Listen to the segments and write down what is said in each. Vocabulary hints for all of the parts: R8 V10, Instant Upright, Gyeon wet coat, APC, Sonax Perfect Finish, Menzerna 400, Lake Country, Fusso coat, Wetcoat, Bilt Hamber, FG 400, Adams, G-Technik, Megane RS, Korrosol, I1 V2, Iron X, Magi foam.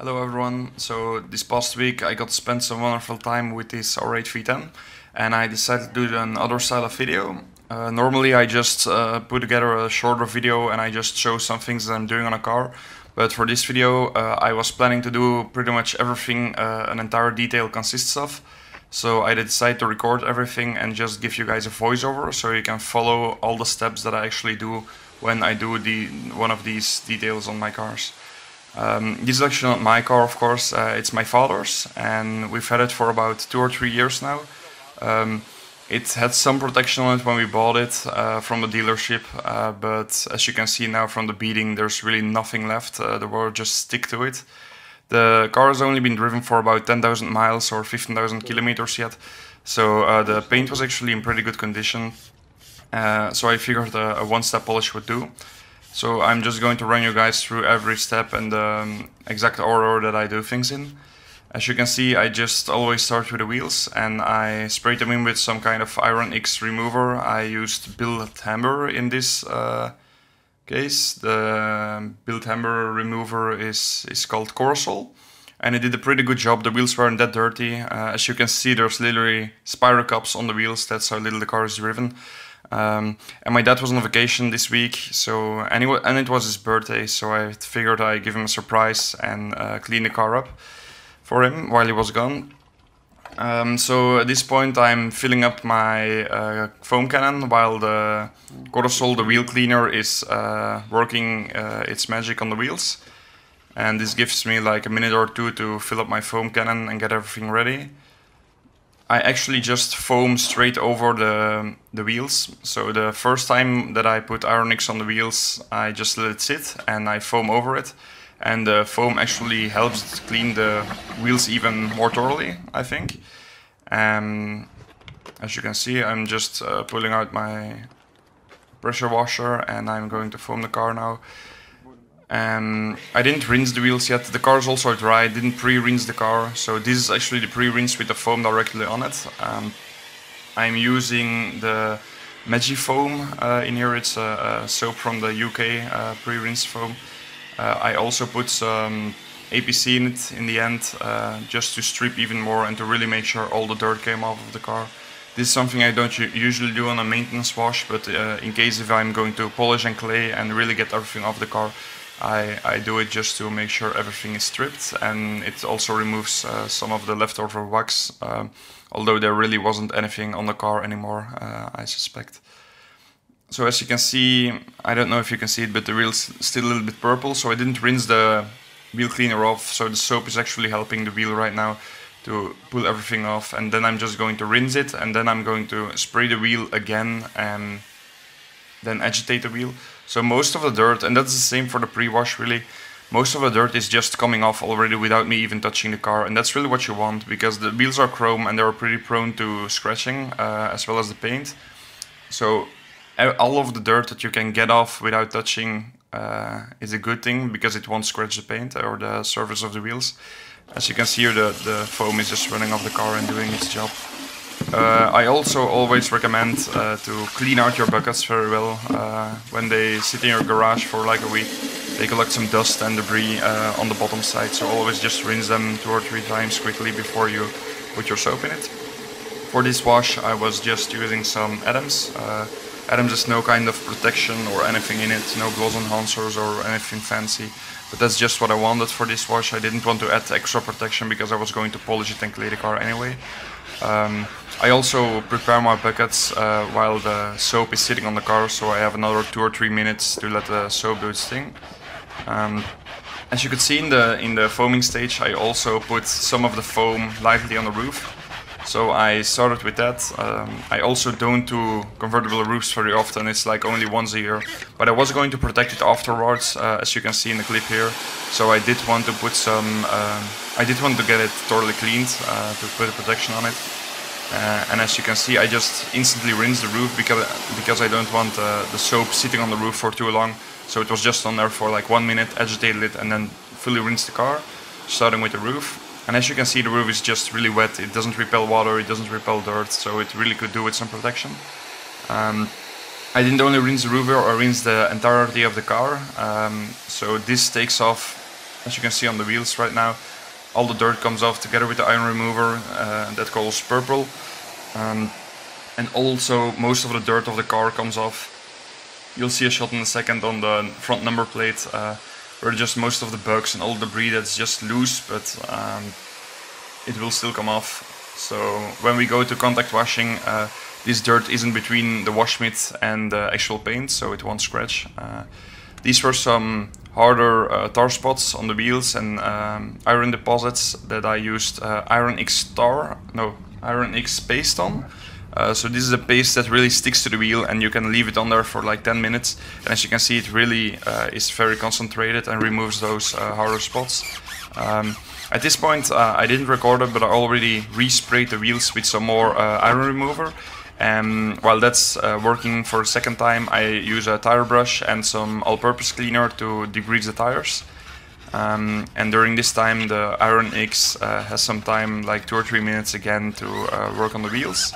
Hello everyone, so this past week I got to spend some wonderful time with this R8 V10 and I decided to do another style of video. Normally I just put together a shorter video and I just show some things that I'm doing on a car, but for this video I was planning to do pretty much everything an entire detail consists of. So I decided to record everything and just give you guys a voiceover so you can follow all the steps that I actually do when I do one of these details on my cars. This is actually not my car, of course, it's my father's, and we've had it for about 2 or 3 years now. It had some protection on it when we bought it from the dealership, but as you can see now from the beading, there's really nothing left. The word just stick to it. The car has only been driven for about 10,000 miles or 15,000 kilometers yet, so the paint was actually in pretty good condition. So I figured a one-step polish would do. So I'm just going to run you guys through every step and the exact order that I do things in. As you can see, I just always start with the wheels and I sprayed them in with some kind of Iron X remover. I used Bilt Hamber in this case. The Bilt Hamber remover is called Korrosol, and it did a pretty good job. The wheels weren't that dirty. As you can see, there's literally spiral cups on the wheels. That's how little the car is driven. And my dad was on vacation this week, so anyway, and it was his birthday, so I figured I'd give him a surprise and clean the car up for him while he was gone. So at this point I'm filling up my foam cannon while the Korrosol, the wheel cleaner, is working its magic on the wheels. And this gives me like a minute or two to fill up my foam cannon and get everything ready. I actually just foam straight over the wheels. So the first time that I put Iron X on the wheels, I just let it sit and I foam over it. And the foam actually helps clean the wheels even more thoroughly, I think. As you can see, I'm just pulling out my pressure washer and I'm going to foam the car now. I didn't rinse the wheels yet. The car is also dry. I didn't pre-rinse the car, so this is actually the pre-rinse with the foam directly on it. I'm using the Magi foam in here. It's a soap from the UK, pre-rinse foam. I also put some APC in it in the end, just to strip even more and to really make sure all the dirt came off of the car. This is something I don't usually do on a maintenance wash, but in case if I'm going to polish and clay and really get everything off the car, I do it just to make sure everything is stripped, and it also removes some of the leftover wax, although there really wasn't anything on the car anymore, I suspect. So as you can see, I don't know if you can see it, but the wheel's still a little bit purple, so I didn't rinse the wheel cleaner off, so the soap is actually helping the wheel right now to pull everything off, and then I'm just going to rinse it, and then I'm going to spray the wheel again and then agitate the wheel. So most of the dirt, and that's the same for the pre-wash really, most of the dirt is just coming off already without me even touching the car, and that's really what you want, because the wheels are chrome and they're pretty prone to scratching, as well as the paint. So all of the dirt that you can get off without touching is a good thing, because it won't scratch the paint or the surface of the wheels. As you can see here, the foam is just running off the car and doing its job. I also always recommend to clean out your buckets very well. When they sit in your garage for like a week, they collect some dust and debris on the bottom side, so always just rinse them 2 or 3 times quickly before you put your soap in it. For this wash I was just using some Adams. Adams has no kind of protection or anything in it, no gloss enhancers or anything fancy, but that's just what I wanted for this wash. I didn't want to add extra protection because I was going to polish it and clay the car anyway. I also prepare my buckets while the soap is sitting on the car, so I have another 2 or 3 minutes to let the soap do its thing. As you could see in the foaming stage, I also put some of the foam lightly on the roof. So I started with that. I also don't do convertible roofs very often, it's like only once a year. But I was going to protect it afterwards, as you can see in the clip here. So I did want to put some... I did want to get it totally cleaned, to put a protection on it. And as you can see, I just instantly rinsed the roof because I don't want the soap sitting on the roof for too long. So it was just on there for like 1 minute, agitated it, and then fully rinsed the car, starting with the roof. And as you can see, the roof is just really wet. It doesn't repel water, it doesn't repel dirt, so it really could do with some protection. I didn't only rinse the roof, I rinsed the entirety of the car. So this takes off As you can see on the wheels right now, all the dirt comes off together with the iron remover that color's purple, and also most of the dirt of the car comes off. You'll see a shot in a second on the front number plate where just most of the bugs and all the debris that's just loose, but it will still come off. So when we go to contact washing, this dirt isn't between the wash mitt and the actual paint, so it won't scratch. These were some harder tar spots on the wheels and iron deposits that I used Iron X paste on. So this is a paste that really sticks to the wheel, and you can leave it on there for like 10 minutes. And as you can see, it really is very concentrated and removes those harder spots. At this point, I didn't record it, but I already resprayed the wheels with some more iron remover. And while that's working for a second time, I use a tire brush and some all-purpose cleaner to degrease the tires. And during this time, the Iron X has some time, like 2 or 3 minutes again, to work on the wheels.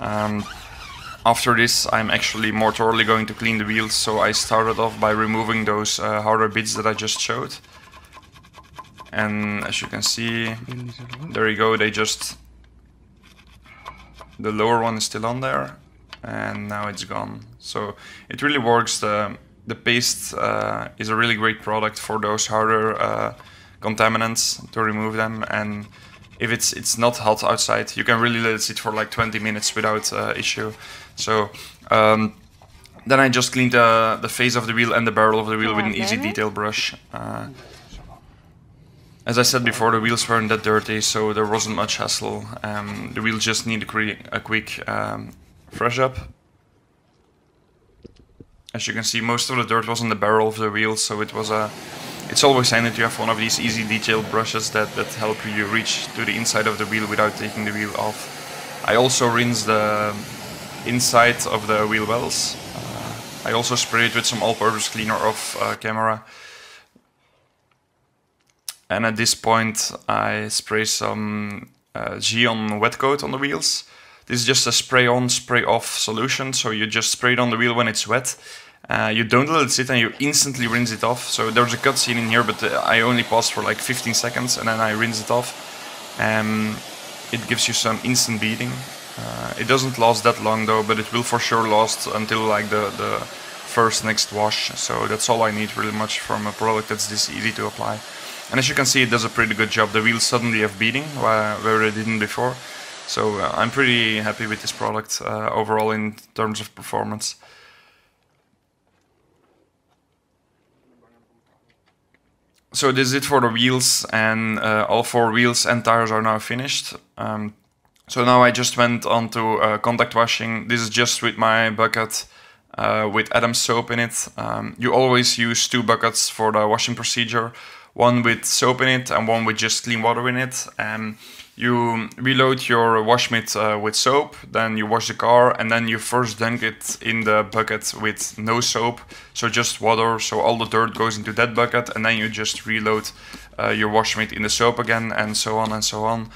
After this, I'm actually more thoroughly going to clean the wheels, so I started off by removing those harder bits that I just showed. And as you can see, there you go, they just... the lower one is still on there, and now it's gone. So it really works. The paste is a really great product for those harder contaminants, to remove them. And if it's not hot outside, you can really let it sit for like 20 minutes without issue. So then I just cleaned the face of the wheel and the barrel of the wheel with an easy detail brush. As I said before, the wheels weren't that dirty, so there wasn't much hassle. The wheels just need a quick fresh up. As you can see, most of the dirt was on the barrel of the wheel, so it was a... it's always handy to have one of these easy detail brushes that help you reach to the inside of the wheel without taking the wheel off. I also rinse the inside of the wheel wells. I also spray it with some all-purpose cleaner off camera. And at this point, I spray some Gyeon wet coat on the wheels. This is just a spray-on, spray-off solution, so you just spray it on the wheel when it's wet. You don't let it sit and you instantly rinse it off. So there's a cutscene in here, but I only paused for like 15 seconds and then I rinse it off. It gives you some instant beading. It doesn't last that long though, but it will for sure last until like the first next wash. So that's all I need really much from a product that's this easy to apply. And as you can see, it does a pretty good job. The wheels suddenly have beading where they didn't before. So I'm pretty happy with this product overall in terms of performance. So this is it for the wheels, and all 4 wheels and tires are now finished. So now I just went on to contact washing. This is just with my bucket with Adams soap in it. You always use 2 buckets for the washing procedure. One with soap in it and one with just clean water in it. You reload your wash mitt with soap, then you wash the car, and then you first dunk it in the bucket with no soap, so just water, so all the dirt goes into that bucket, and then you just reload your wash mitt in the soap again, and so on and so on.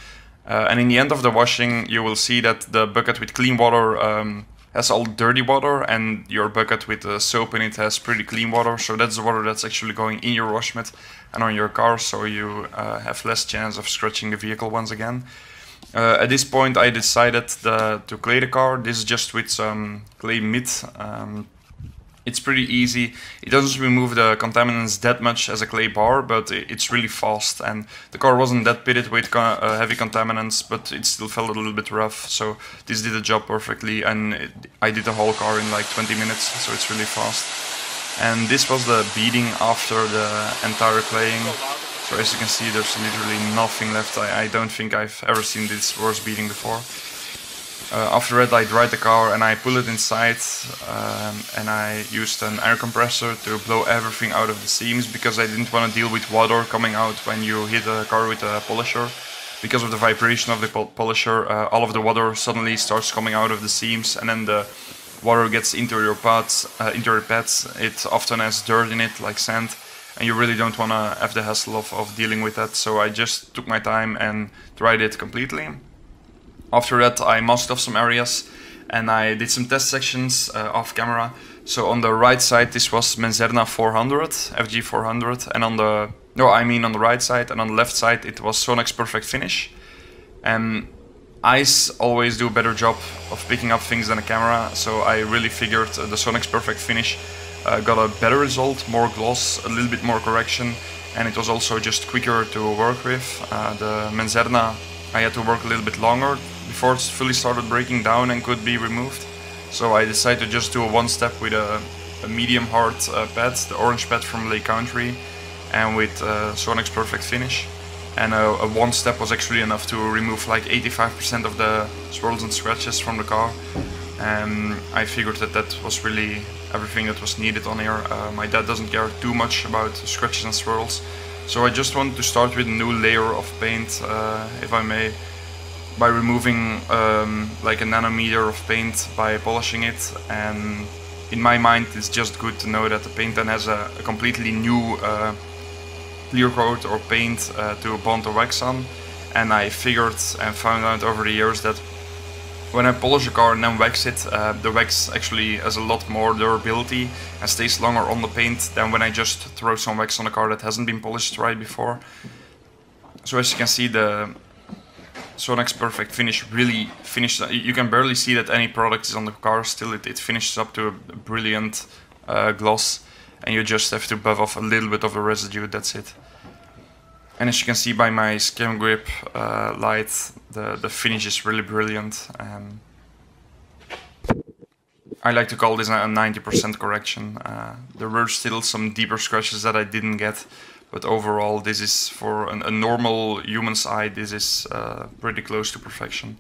And in the end of the washing, you will see that the bucket with clean water has all dirty water, and your bucket with the soap in it has pretty clean water, so that's the water that's actually going in your wash mitt and on your car, so you have less chance of scratching the vehicle once again. At this point I decided to clay the car. This is just with some clay mitt. It's pretty easy. It doesn't remove the contaminants that much as a clay bar, but it's really fast, and the car wasn't that pitted with heavy contaminants, but it still felt a little bit rough, so this did the job perfectly, and I did the whole car in like 20 minutes, so it's really fast. And this was the beading after the entire claying, so as you can see there's literally nothing left. I don't think I've ever seen this worse beading before. After that I dried the car and I pulled it inside, and I used an air compressor to blow everything out of the seams, because I didn't want to deal with water coming out when you hit a car with a polisher. Because of the vibration of the polisher, all of the water suddenly starts coming out of the seams, and then the water gets into your pads. It often has dirt in it, like sand, and you really don't want to have the hassle of dealing with that, so I just took my time and dried it completely. After that, I masked off some areas and I did some test sections off camera. So on the right side, this was Menzerna 400, FG 400, and on the No, I mean on the right side, and on the left side it was Sonax Perfect Finish. And eyes always do a better job of picking up things than a camera, so I really figured the Sonax Perfect Finish got a better result, more gloss, a little bit more correction, and it was also just quicker to work with. The Menzerna, I had to work a little bit longer before it fully started breaking down and could be removed, so I decided to just do a one step with a medium hard pad, the orange pad from Lake Country, and with Sonax Perfect Finish. And a one step was actually enough to remove like 85% of the swirls and scratches from the car, and I figured that that was really everything that was needed on here. My dad doesn't care too much about scratches and swirls, so I just wanted to start with a new layer of paint, if I may, by removing like a nanometer of paint by polishing it. And in my mind it's just good to know that the paint then has a completely new clear coat or paint to bond the wax on. And I figured and found out over the years that when I polish a car and then wax it, the wax actually has a lot more durability and stays longer on the paint than when I just throw some wax on a car that hasn't been polished right before. So as you can see, the Sonax Perfect Finish really finishes. You can barely see that any product is on the car still. It finishes up to a brilliant gloss, and you just have to buff off a little bit of the residue, that's it. And as you can see by my skim grip light, the finish is really brilliant. I like to call this a 90% correction. There were still some deeper scratches that I didn't get, but overall this is, for a normal human's eye, this is pretty close to perfection.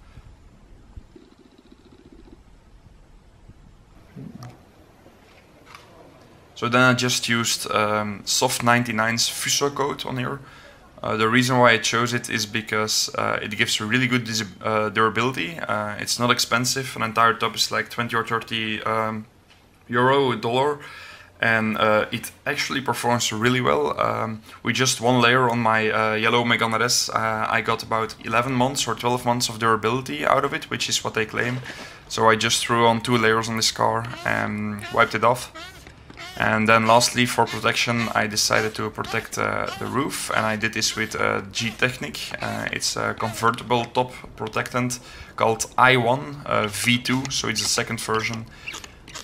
So then I just used Soft 99's Fusso coat on here. The reason why I chose it is because it gives really good durability. It's not expensive. An entire tub is like 20 or 30 euro, a dollar, and it actually performs really well. With just one layer on my yellow Megane RS, I got about 11 months or 12 months of durability out of it, which is what they claim. So I just threw on two layers on this car and wiped it off. And then lastly, for protection, I decided to protect the roof, and I did this with G-Technik. It's a convertible top protectant called I1 V2, so it's the second version.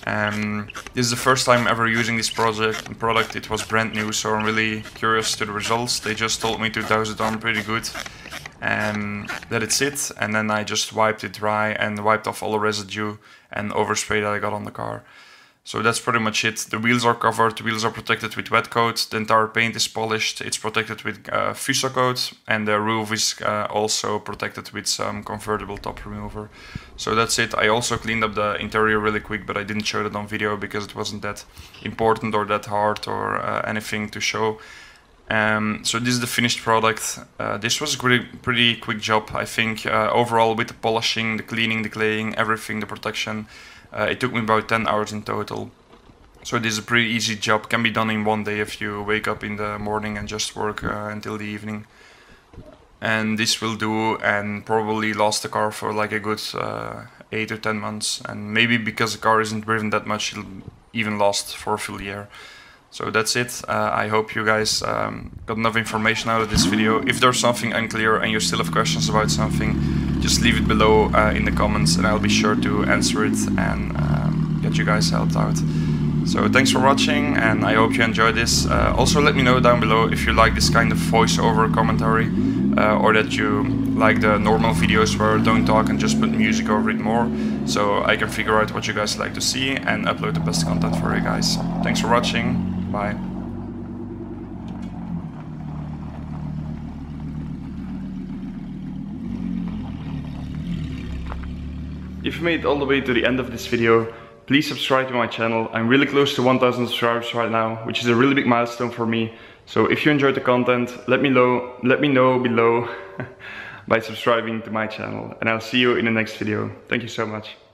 This is the first time ever using this product. It was brand new, so I'm really curious to the results. They just told me to douse it on pretty good, and that it's it. And then I just wiped it dry and wiped off all the residue and overspray that I got on the car. So that's pretty much it. The wheels are covered, the wheels are protected with wet coat, the entire paint is polished, it's protected with Fusso coat, and the roof is also protected with some convertible top remover. So that's it. I also cleaned up the interior really quick, but I didn't show that on video because it wasn't that important or that hard or anything to show. So this is the finished product. This was a pretty quick job, I think. Overall, with the polishing, the cleaning, the claying, everything, the protection, it took me about 10 hours in total. So this is a pretty easy job, can be done in one day if you wake up in the morning and just work until the evening. And this will do, and probably last the car for like a good 8 or 10 months. And maybe because the car isn't driven that much, it'll even last for a full year. So that's it. I hope you guys got enough information out of this video. If there's something unclear and you still have questions about something, just leave it below in the comments, and I'll be sure to answer it and get you guys helped out. So thanks for watching, and I hope you enjoyed this. Also, let me know down below if you like this kind of voiceover commentary, or that you like the normal videos where I don't talk and just put music over it more, so I can figure out what you guys like to see and upload the best content for you guys. Thanks for watching. Bye. If you made it all the way to the end of this video, please subscribe to my channel. I'm really close to 1000 subscribers right now, which is a really big milestone for me. So if you enjoyed the content, let me know below by subscribing to my channel, and I'll see you in the next video. Thank you so much.